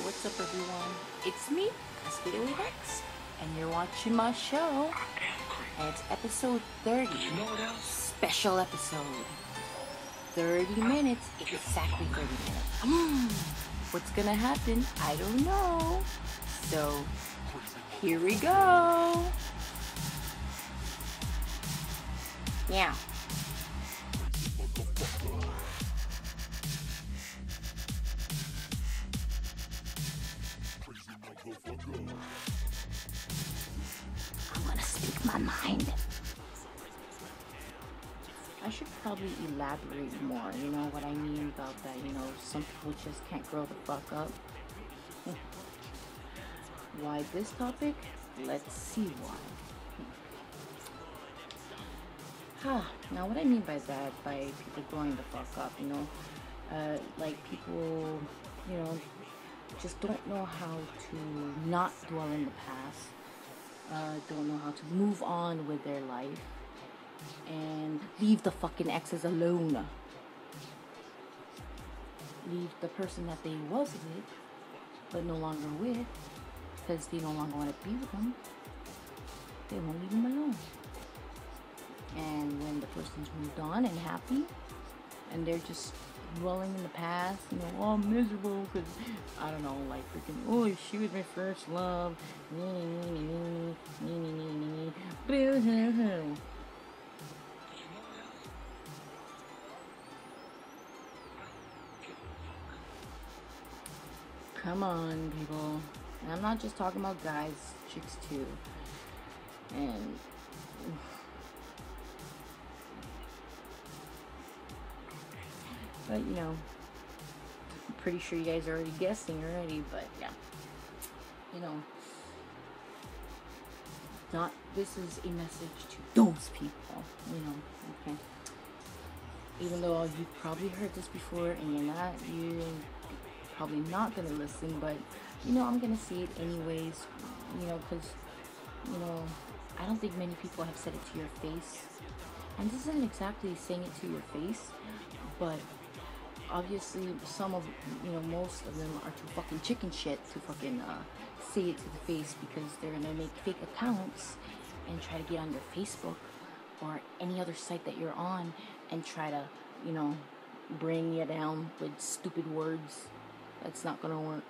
What's up, everyone? It's me, Daily Rex, and you're watching my show. And it's episode 30, special episode. 30 minutes, exactly 30 minutes. What's gonna happen? I don't know. So, here we go. Yeah. I'm gonna speak my mind. I should probably elaborate more, you know what I mean about that, you know, some people just can't grow the fuck up. Why this topic? Let's see why. Now what I mean by that, by people growing the fuck up, you know, like people, you know, just don't know how to not dwell in the past, don't know how to move on with their life, and leave the fucking exes alone. Leave the person that they was with, but no longer with, because they no longer want to be with them, they won't leave them alone. And when the person's moved on and happy, and they're just dwelling in the past, you know, all miserable because, I don't know, like freaking, oh, she was my first love, come on, people. And I'm not just talking about guys, chicks too. And but, you know, I'm pretty sure you guys are already guessing already, but yeah, you know, not, this is a message to those people, you know, okay, even though you've probably heard this before and you're probably not going to listen, but, you know, I'm going to say it anyways, you know, because, you know, I don't think many people have said it to your face, and this isn't exactly saying it to your face, but obviously some of, you know, most of them are too fucking chicken shit to fucking say it to the face, because they're gonna make fake accounts and try to get on your Facebook or any other site that you're on and try to, you know, bring you down with stupid words. That's not gonna work.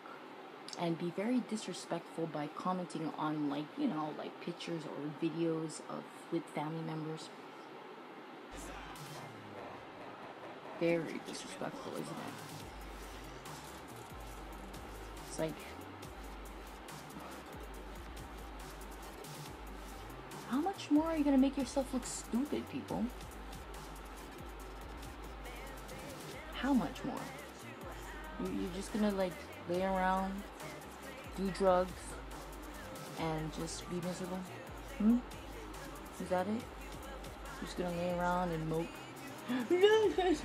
And be very disrespectful by commenting on, like, you know, like pictures or videos of with family members. Very disrespectful, isn't it? It's like, how much more are you gonna make yourself look stupid, people? How much more? You're just gonna, like, lay around, do drugs, and just be miserable? Is that it? You're just gonna lay around and mope? Yes,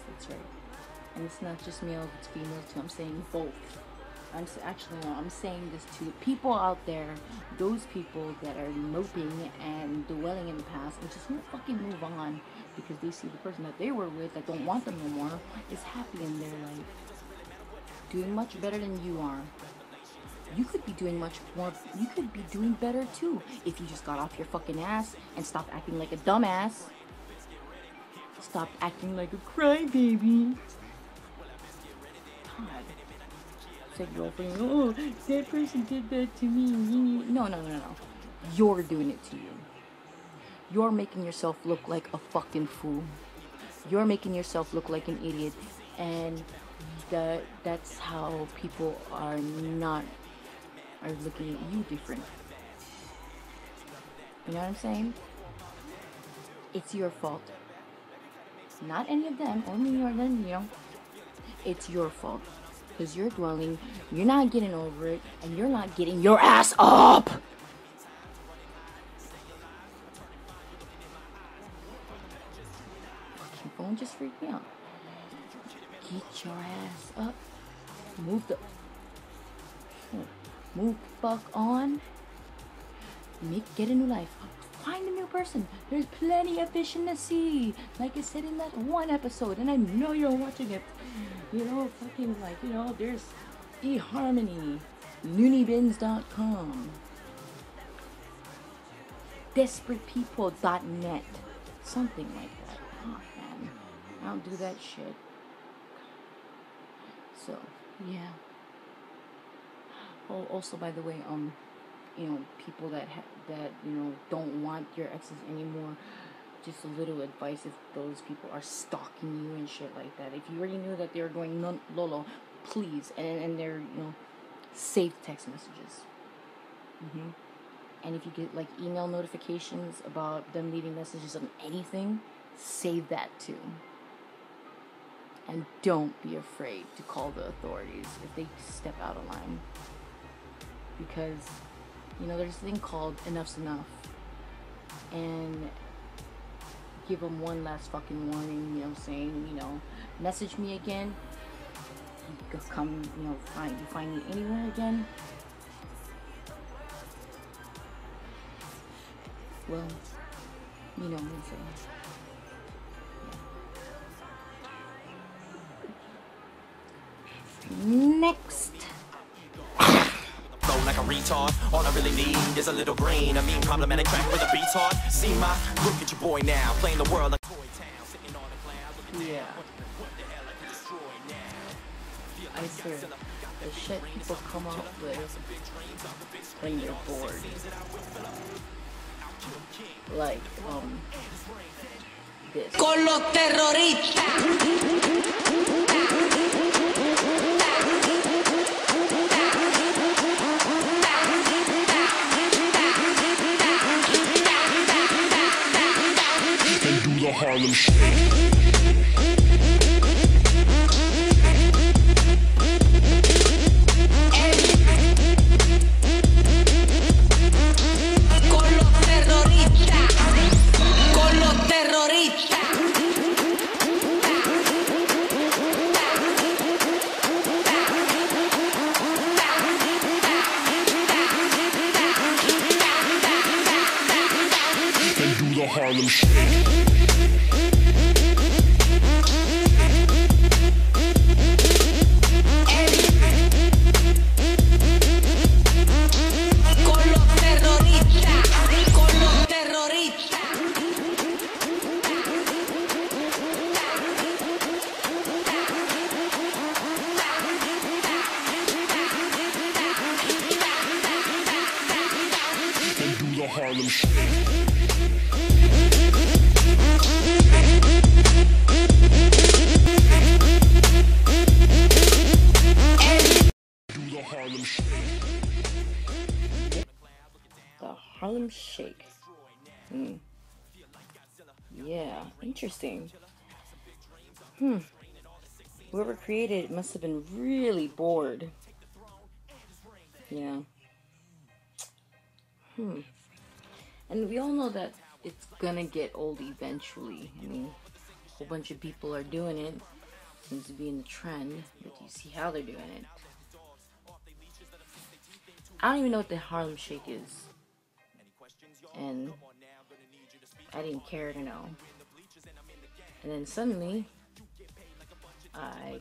that's right. And it's not just male, it's female too. I'm saying both. I'm saying this to people out there, those people that are moping and dwelling in the past and just won't fucking move on because they see the person that they were with that don't want them no more is happy in their life, doing much better than you are. You could be doing much more, you could be doing better too if you just got off your fucking ass and stopped acting like a dumbass, stopped acting like a crybaby. God. Girlfriend, oh, that person did that to me. No. You're doing it to you. You're making yourself look like a fucking fool. You're making yourself look like an idiot, and that's how people are looking at you different. You know what I'm saying? It's your fault. Not any of them. Only your them. You know. It's your fault. Because you're dwelling, you're not getting over it, and you're not getting your ass up! Fucking phone just freaked me out. Get your ass up. Move the fuck on. Get a new life. Find a new person. There's plenty of fish in the sea. Like I said in that one episode, and I know you're watching it. You know, fucking like, you know, there's eHarmony, loonybins.com, desperatepeople.net, something like that. Oh man, I don't do that shit. So yeah. Oh, also by the way, you know, people that you know don't want your exes anymore, just a little advice: if those people are stalking you and shit like that, if you already knew that they were going lolo, please, and they're, you know, save text messages. And if you get like email notifications about them leaving messages on anything, save that too. And don't be afraid to call the authorities if they step out of line, because you know, there's a thing called enough's enough. And give them one last fucking warning, you know what I'm saying? You know, message me again. You come, you know, find me anywhere again. Well, you know what I'm saying. Next. Like a retard, all I really need is a little green. I mean, problematic track with a beat hard. See my look at your boy now, playing the world like Toy Town, sitting on the cloud, looking down. What the hell I can destroy now? I swear, the shit people come up with when you're bored. Like, this. Con los terroristas. Harlem Shake. Yeah, interesting. Whoever created it must have been really bored. Yeah. And we all know that it's gonna get old eventually. I mean, a whole bunch of people are doing it. Seems to be in the trend, but you see how they're doing it. I don't even know what the Harlem Shake is. And I didn't care to know. And then suddenly, I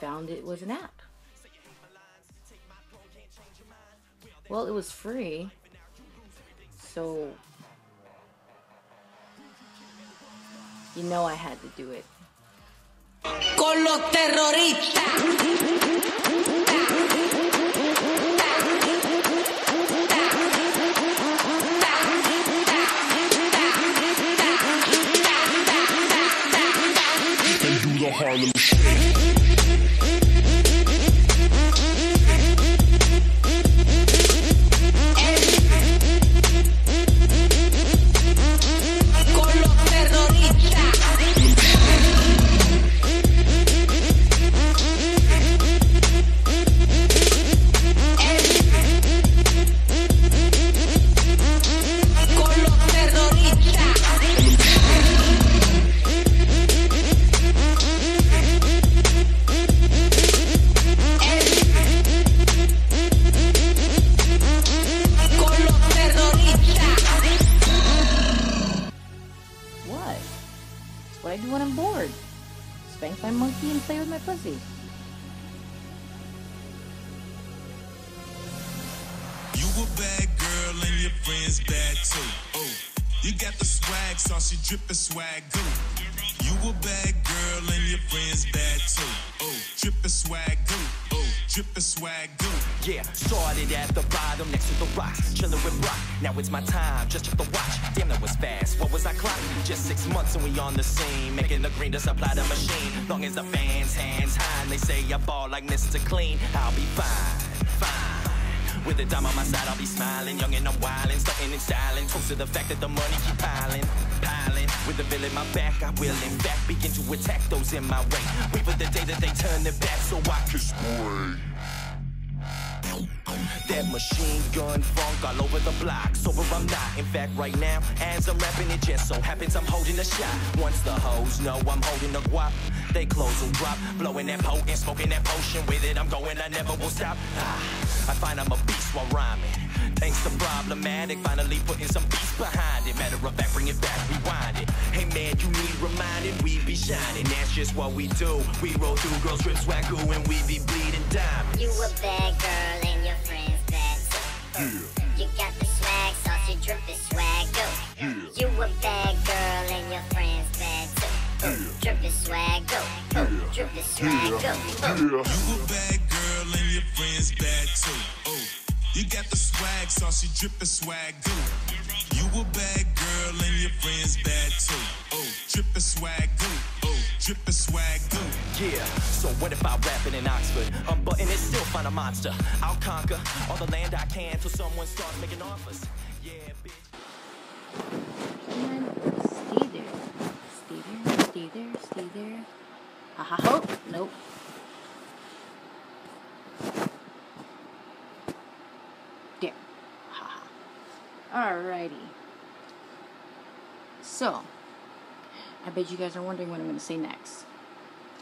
found it was an app. Well, it was free. So, you know I had to do it. Con los terroristas. Harlem Shake. play with my pussy. You a bad girl and your friends bad too. Oh, you got the swag sauce, you drippin' swag goo. You a bad girl and your friends bad too. Oh, drippin' swag goo. Drippin' swag goo. Yeah, started at the bottom next to the rocks, chillin' with rock. Now it's my time, just check the watch. Damn, that was fast, what was I clocking? Just 6 months and we on the scene, making the green to supply the machine. Long as the fans hands high, they say I ball like Mr. Clean. I'll be fine, fine. With a dime on my side, I'll be smiling. Young and I'm wildin', stuntin' and styling. Close to the fact that the money keep piling, piling. With the bill in my back, I will in fact begin to attack those in my way. Wait for the day that they turn their back so I can spray that machine gun funk all over the block. Sober I'm not, in fact right now, as I'm rapping it just so happens I'm holding a shot. Once the hoes know I'm holding a guap, they close and drop, blowing that potent, smoking that potion. With it I'm going, I never will stop. Ah, I find I'm a beast while rhyming, thanks to Problematic, finally putting some beats behind it. Matter of fact, bring it back, rewind it. Hey man, you need reminding, we be shining. That's just what we do, we roll through girls, drip swag goo, and we be bleeding diamonds. You a bad girl and your friends bad too. Yeah. You got the swag sauce, you drippin' swag goo. Yeah. You a bad girl and your friends bad too. Yeah. Drippin' swag goo. Yeah. Drippin' swag goo. Yeah. You a bad girl and your friends bad too. You got the swag sauce, you drippin' swag goo. You a bad girl and your friends bad too. Oh, drippin' swag goo. Oh, drippin' swag goo. Yeah, so what if I rap it in Oxford? Unbutton it, still find a monster. I'll conquer all the land I can till someone starts making offers. Yeah, bitch. And stay there. Stay there, stay there, stay there. Aha, oh, nope. Alrighty, so, I bet you guys are wondering what I'm going to say next.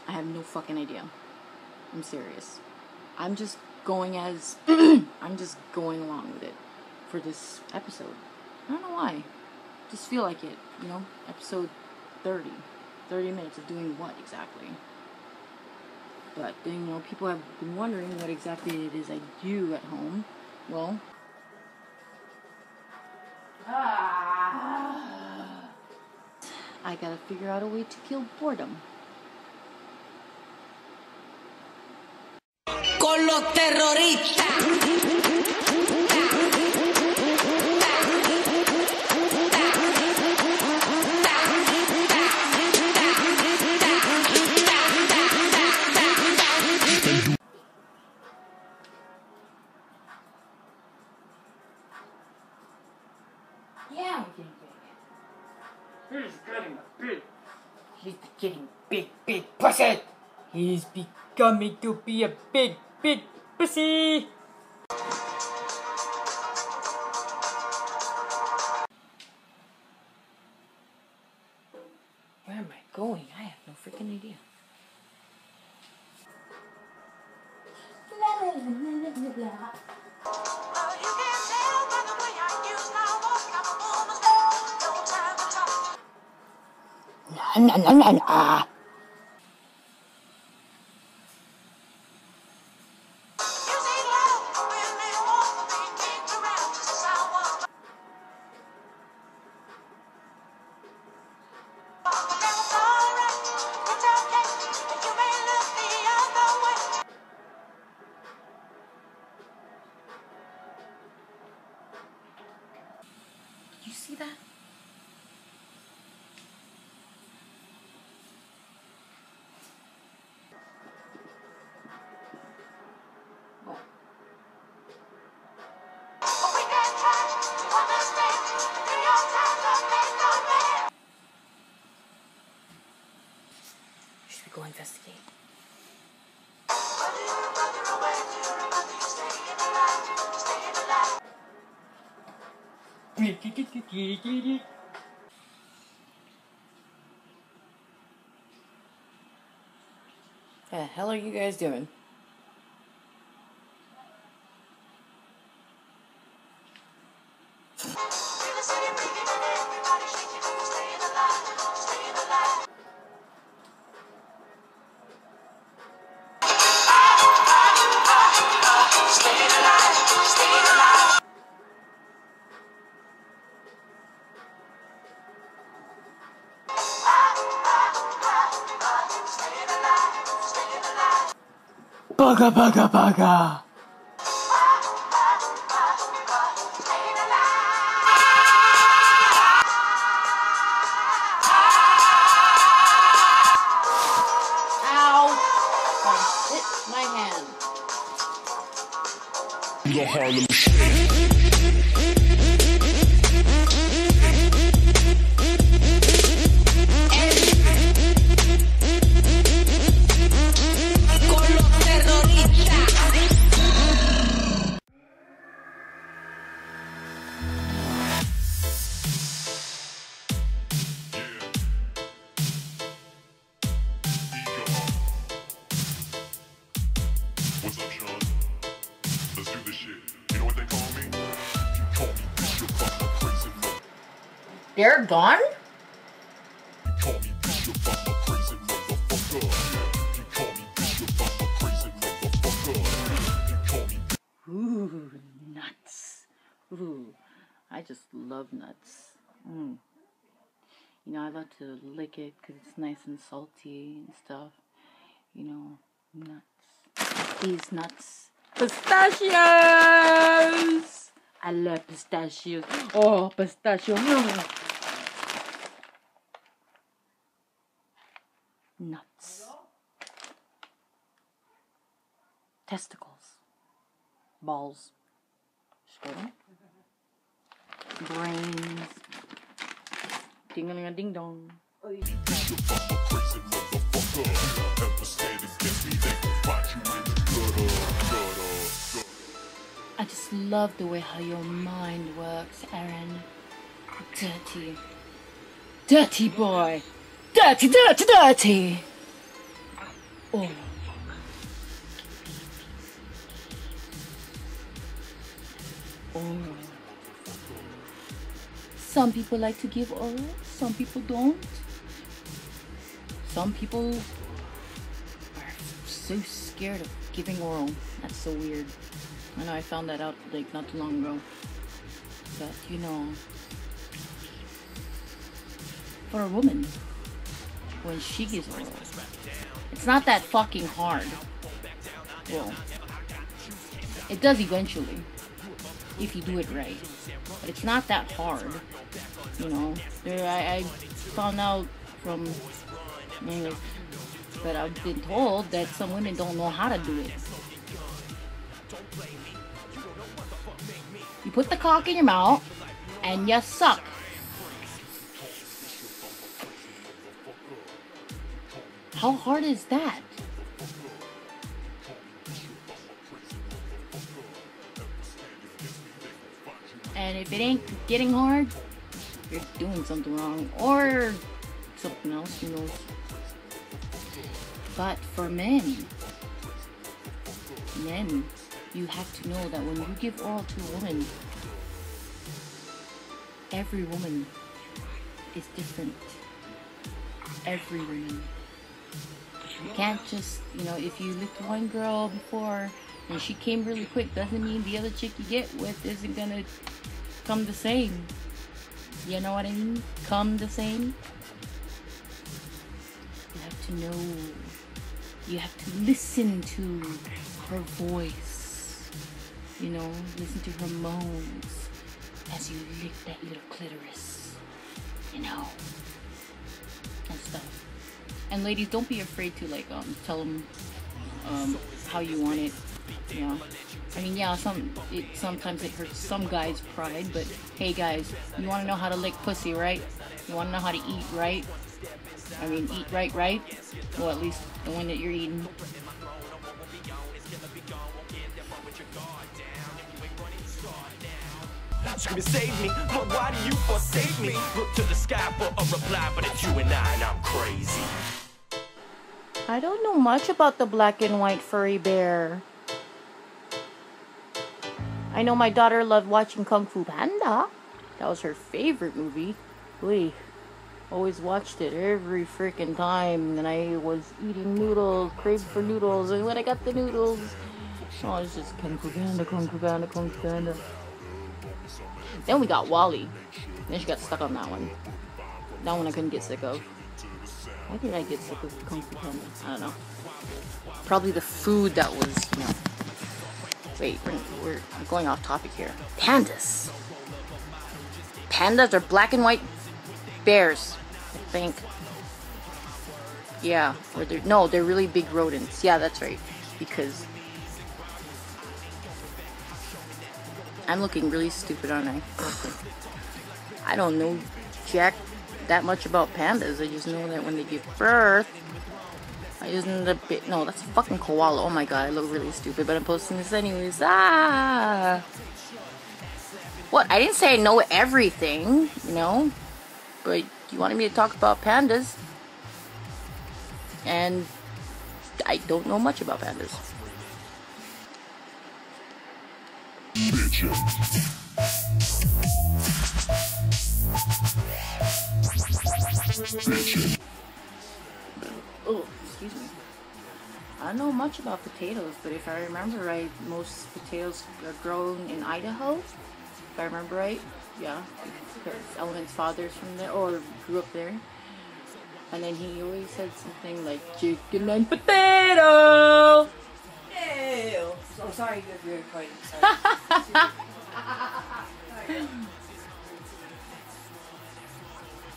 I have no fucking idea. I'm serious. I'm just going as, I'm just going along with it for this episode. I don't know why. Just feel like it, you know? Episode 30. 30 minutes of doing what exactly? But, you know, people have been wondering what exactly it is I do at home. Well... I gotta figure out a way to kill boredom. Con los terroristas. He's becoming to be a big, big pussy. Where am I going? I have no freaking idea. Nah, nah, nah, nah. Go investigate. What the hell are you guys doing? Bugga. Go Harlem Shake. They're gone? Ooh, nuts. Ooh, I just love nuts. You know, I love to lick it because it's nice and salty and stuff. You know, nuts. These nuts. Pistachios! I love pistachios. Oh, pistachio. Nuts. Testicles. Balls. Brains. Ding-a-ding-dong. I just love the way how your mind works, Aaron. Dirty. Dirty boy. Dirty, dirty, dirty! Oh. Oh. Some people like to give oral, some people don't. Some people are so scared of giving oral. That's so weird. I know I found that out like not too long ago. But you know, for a woman, when she gives oral, it's not that fucking hard. Well, it does eventually, if you do it right. But it's not that hard, you know. I found out from, but I've been told that some women don't know how to do it. You put the cock in your mouth, and you suck. How hard is that? And if it ain't getting hard, you're doing something wrong or something else, you know. But for men, you have to know that when you give oral to a woman, every woman is different. Every woman. You can't just, you know, if you licked one girl before and she came really quick, doesn't mean the other chick you get with isn't gonna come the same. You know what I mean? Come the same. You have to know. You have to listen to her voice. You know, listen to her moans as you lick that little clitoris. You know, and stuff. And ladies, don't be afraid to like tell them how you want it. You know, I mean, yeah, sometimes it hurts some guys' pride, but hey, guys, you want to know how to lick pussy, right? You want to know how to eat, right? I mean, eat right, right? Well, at least the one that you're eating. Screaming, save me, but why do you forsake me? Look to the sky for a reply, but it's you and I, and I'm crazy. I don't know much about the black and white furry bear. I know my daughter loved watching Kung Fu Panda. That was her favorite movie. We always watched it every freaking time. And I was eating noodles, craved for noodles. And when I got the noodles, oh, it's just Kung Fu Panda, Kung Fu Panda, Kung Fu Panda. Then we got Wall-E. Then she got stuck on that one. That one I couldn't get sick of. Why did I get sick of Kung Fu Panda? I don't know. probably the food that was, you know. Wait, we're going off topic here. Pandas. Pandas are black and white bears, I think. Yeah, or they're, no, they're really big rodents. Yeah, that's right, because I'm looking really stupid, aren't I? I don't know jack that much about pandas. I just know that when they give birth, I just need a bit. No, that's a fucking koala. Oh my god, I look really stupid, but I'm posting this anyways. Ah, what? I didn't say I know everything, you know, but you wanted me to talk about pandas, and I don't know much about pandas. Oh, excuse me. I don't know much about potatoes, but if I remember right, most potatoes are grown in Idaho. If I remember right, yeah, because Element's father's from there, or grew up there. And then he always said something like, chicken and potato! Ew! Oh, sorry, you're recording, sorry. Sorry.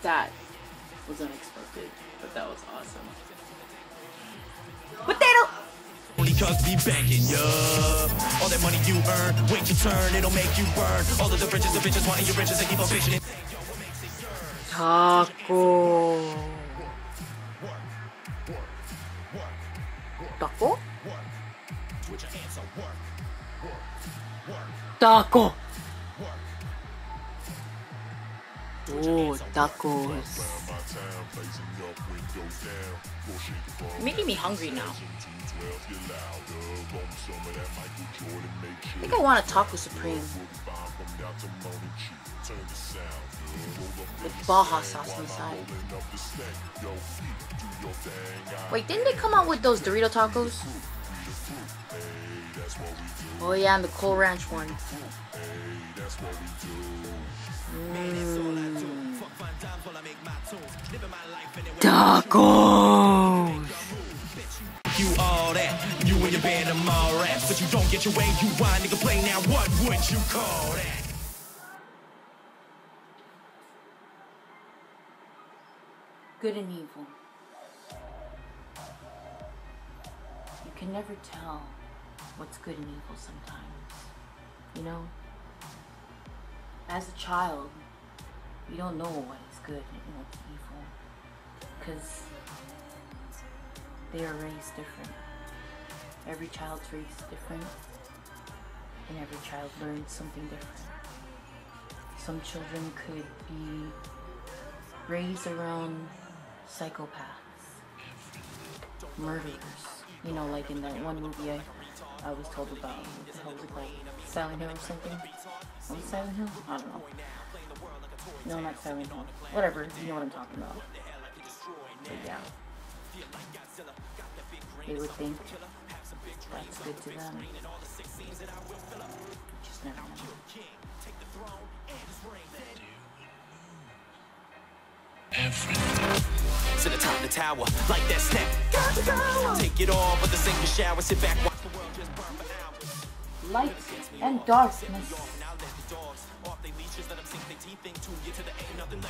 That was unexpected, but that was awesome. Potato! Only cause we banking, yo. All that money you earn, wait your turn, it'll make you burn. All of the riches wanting your riches, they keep on fishing. Taco. Taco? Taco! Oh, tacos. You're making me hungry now. I think I want a Taco Supreme. With Baja sauce inside. Wait, didn't they come out with those Dorito tacos? Oh yeah, and the Cole Ranch one. Tacos. You all that, you and your band of mall raps, but you don't get your way, you whine, nigga play now, what would you call that? Good and evil. You can never tell what's good and evil sometimes, you know? As a child, you don't know what is good and what's evil, because they are raised different. Every child's raised different, and every child learns something different. Some children could be raised around psychopaths, murderers, you know, like in that one movie I was told about, what the hell was it called? Silent Hill or something? Was it Silent Hill? I don't know. No, not Silent Hill. Whatever, you know what I'm talking about. But yeah. They would think that's good to them. Just never know. To the top of the tower, like that snap. Take it all, but the sink and shower, sit back, watch the world just burn for hours. Light and darkness.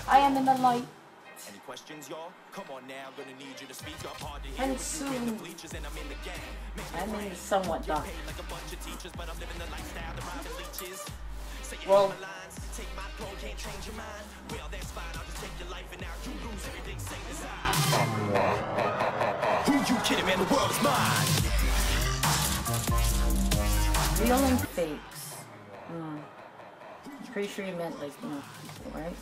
I am in the light. Any questions, y'all? Come on now, gonna need you to speak up hard to hear. And soon, I'm in the somewhat dark. Well, who you kidding, man? The world is mine. Real and fakes. Pretty sure you meant like, you know, people, right?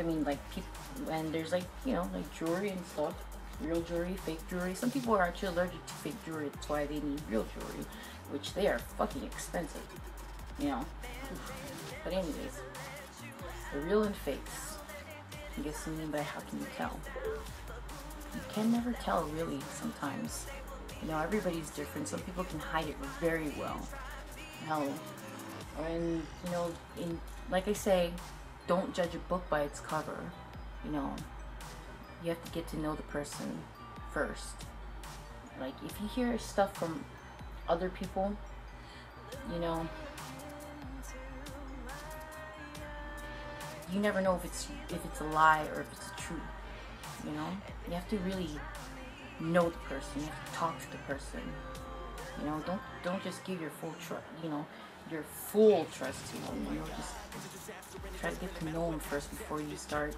I mean, like people, and there's like, you know, like jewelry and stuff. Real jewelry, fake jewelry. Some people are actually allergic to fake jewelry. That's why they need real jewelry, which they are fucking expensive. You know. But anyways, the real and fakes. I guess you mean by how can you tell? You can never tell really sometimes. You know, everybody's different. Some people can hide it very well. Hell, and you know, in like I say, don't judge a book by its cover. You know, you have to get to know the person first. Like, if you hear stuff from other people, you know, you never know if it's a lie or if it's the truth. You know, you have to really know the person. You have to talk to the person. You know, don't just give your full trust. You know, your full trust to them. You know, just try to get to know them first before you start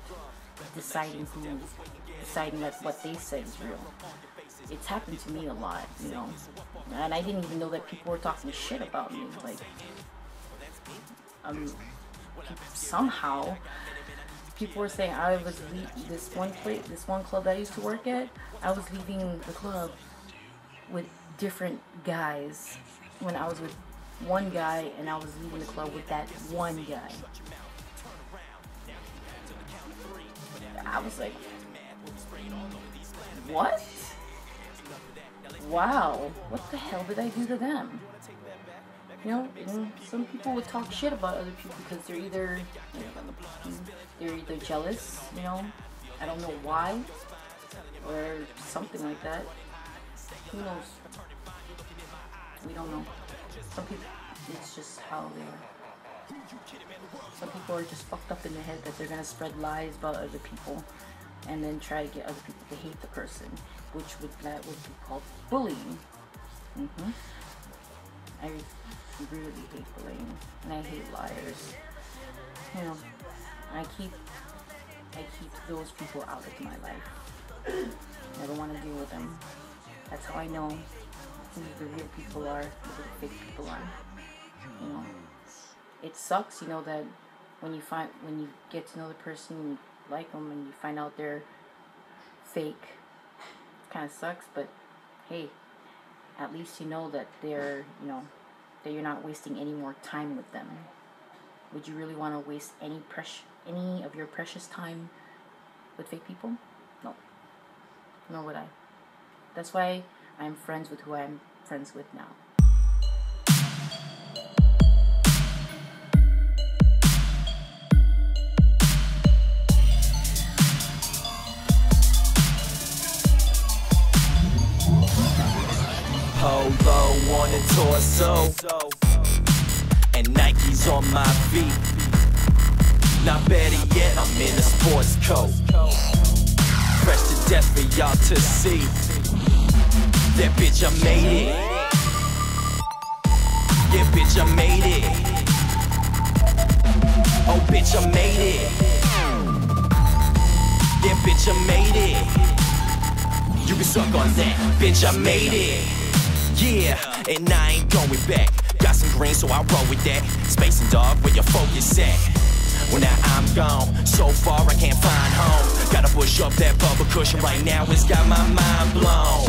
deciding that what they said is real. It's happened to me a lot, you know, and I didn't even know that people were talking shit about me. Like, somehow people were saying I was this one club that I used to work at. I was leaving the club with different guys when I was with one guy, and I was leaving the club with that one guy. I was like, what? Wow, what the hell did I do to them? You know, and some people would talk shit about other people because they're either, jealous, you know, I don't know why, or something like that. Who knows? We don't know. Some people, it's just how they are. Some people are just fucked up in the head that they're gonna spread lies about other people and then try to get other people to hate the person, which would be called bullying. Mm-hmm. I really hate bullying, and I hate liars. You know, I keep those people out of my life. I don't want to deal with them. That's how I know who the real people are, who the fake people are. You know, it sucks. You know that when you get to know the person, you like them, and you find out they're fake. Kind of sucks, but hey, at least you know that they're, you know, that you're not wasting any more time with them. Would you really want to waste any of your precious time with fake people? No. Nor would I. That's why I'm friends with who I'm friends with now. Polo on the torso, and Nikes on my feet. Not better yet, I'm in a sports coat, fresh to death for y'all to see. That bitch, I made it. Yeah, bitch, I made it. Oh, bitch, I made it. Yeah, bitch, I made it. You can suck on that, bitch, I made it. Yeah, and I ain't going back. Got some green, so I roll with that. Spacing, dog, where your focus at? Well, now I'm gone. So far, I can't find home. Gotta push up that bubble cushion right now. It's got my mind blown.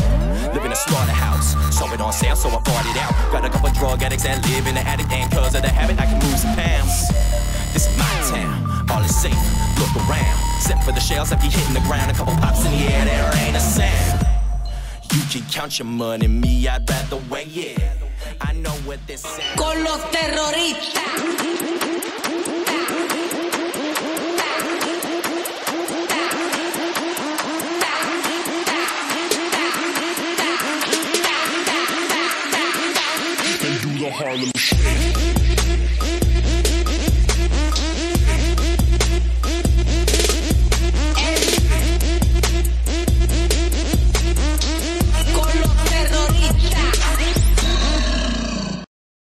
Live in a slaughterhouse. Saw it on sale, so I bought it out. Got a couple drug addicts that live in the attic, and cause of the habit, I can lose some pounds. This is my town. All is safe. Look around. Except for the shells that keep hitting the ground. A couple pops in the air, there ain't a sound. You can count your money, me, I'd rather weigh it. I know what this sounds. Con los terroristas. And do the Harlem Shake.